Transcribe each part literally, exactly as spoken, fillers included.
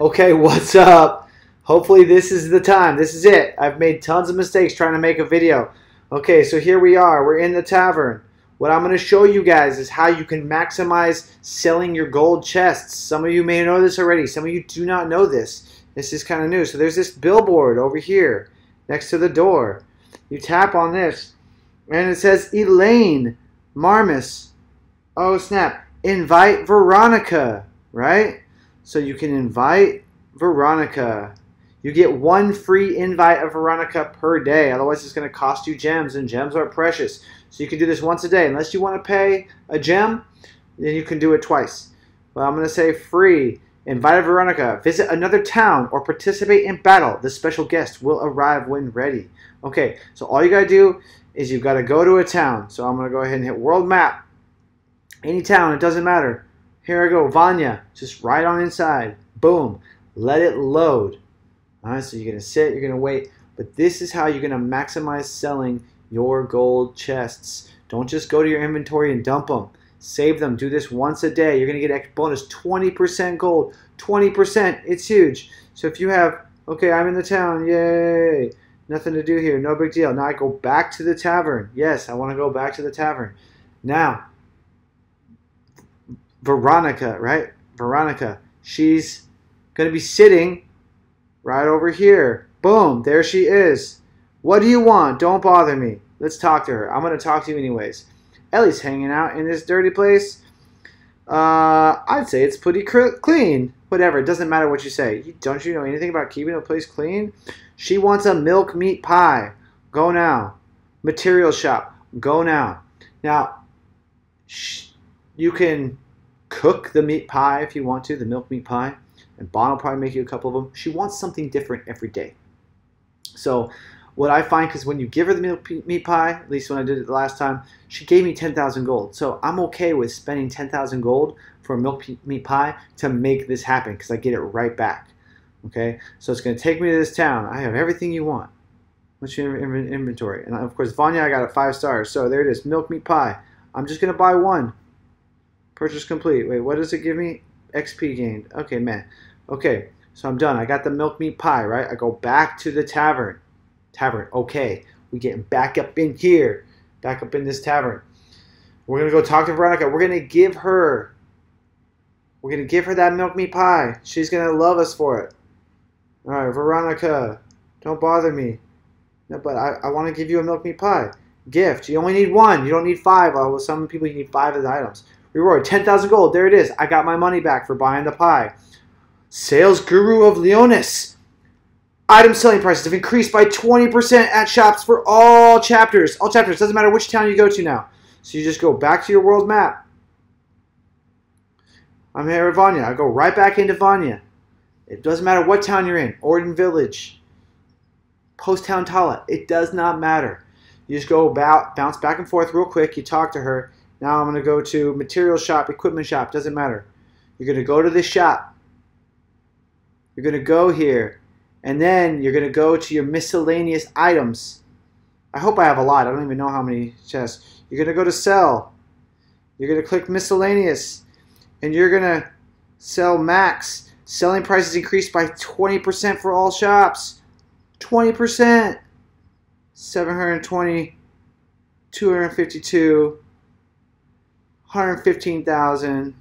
Okay, what's up? Hopefully this is the time. This is it. I've made tons of mistakes trying to make a video. Okay, so here we are. We're in the tavern. What I'm going to show you guys is how you can maximize selling your gold chests. Some of you may know this already. Some of you do not know this. This is kind of new. So there's this billboard over here next to the door. You tap on this and it says Elaine Marmas. Oh snap. Invite Veronica, right? So you can invite Veronica. You get one free invite of Veronica per day. Otherwise, it's going to cost you gems, and gems are precious. So you can do this once a day. Unless you want to pay a gem, then you can do it twice. Well, I'm going to say free. Invite Veronica. Visit another town or participate in battle. The special guest will arrive when ready. Okay, so all you got to do is you've got to go to a town. So I'm going to go ahead and hit world map. Any town, it doesn't matter. Here I go, Vanya. Just right on inside. Boom. Let it load. All right, so you're going to sit, you're going to wait. But this is how you're going to maximize selling your gold chests. Don't just go to your inventory and dump them. Save them. Do this once a day. You're going to get a bonus twenty percent gold. twenty percent. It's huge. So if you have, okay, I'm in the town. Yay. Nothing to do here. No big deal. Now I go back to the tavern. Yes, I want to go back to the tavern. Now, Veronica, right? Veronica. She's going to be sitting right over here. Boom. There she is. What do you want? Don't bother me. Let's talk to her. I'm going to talk to you anyways. Ellie's hanging out in this dirty place. Uh, I'd say it's pretty clean. Whatever. It doesn't matter what you say. You, don't you know anything about keeping a place clean? She wants a milk meat pie. Go now. Material shop. Go now. Now, sh you can cook the meat pie if you want to, the milk meat pie. And Bon will probably make you a couple of them. She wants something different every day. So what I find, because when you give her the meat pie, at least when I did it the last time, she gave me ten thousand gold. So I'm okay with spending ten thousand gold for a milk meat pie to make this happen because I get it right back. Okay, so it's going to take me to this town. I have everything you want. What's your inventory? And of course, Vanya, I got a five star. So there it is, milk meat pie. I'm just going to buy one. Purchase complete. Wait, what does it give me? X P gained. Okay, man. Okay, so I'm done. I got the milk meat pie, right? I go back to the tavern. Tavern. Okay, we're getting back up in here. Back up in this tavern. We're going to go talk to Veronica. We're going to give her. We're going to give her that milk meat pie. She's going to love us for it. All right, Veronica, don't bother me. No, but I, I want to give you a milk meat pie. Gift. You only need one. You don't need five. Oh, well, some people, you need five of the items. Reward, ten thousand gold. There it is. I got my money back for buying the pie. Sales guru of Leonis. Item selling prices have increased by twenty percent at shops for all chapters. All chapters. Doesn't matter which town you go to now. So you just go back to your world map. I'm here at Vanya. I go right back into Vanya. It doesn't matter what town you're in. Orden Village. Post Town Tala. It does not matter. You just go about, bounce back and forth real quick. You talk to her. Now I'm going to go to material shop, equipment shop, doesn't matter. You're going to go to this shop. You're going to go here. And then you're going to go to your miscellaneous items. I hope I have a lot. I don't even know how many chests. You're going to go to sell. You're going to click miscellaneous. And you're going to sell max. Selling prices increased by twenty percent for all shops. twenty percent. seven hundred twenty. two hundred fifty-two. one hundred fifteen thousand,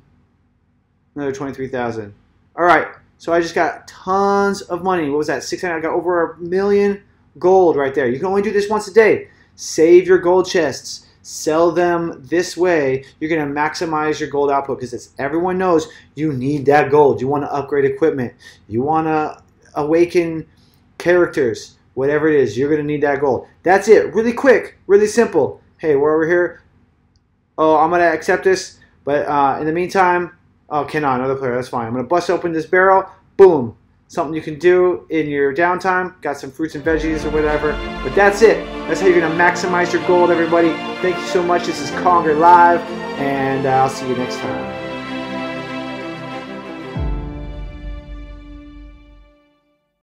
another twenty-three thousand. All right, so I just got tons of money. What was that? six hundred. I got over a million gold right there. You can only do this once a day. Save your gold chests. Sell them this way. You're going to maximize your gold output because it's, everyone knows you need that gold. You want to upgrade equipment. You want to awaken characters. Whatever it is, you're going to need that gold. That's it. Really quick, really simple. Hey, we're over here. Oh, I'm going to accept this, but uh, in the meantime, oh, cannot, another player, that's fine. I'm going to bust open this barrel, boom. Something you can do in your downtime. Got some fruits and veggies or whatever, but that's it. That's how you're going to maximize your gold, everybody. Thank you so much. This is Konger Live, and I'll see you next time.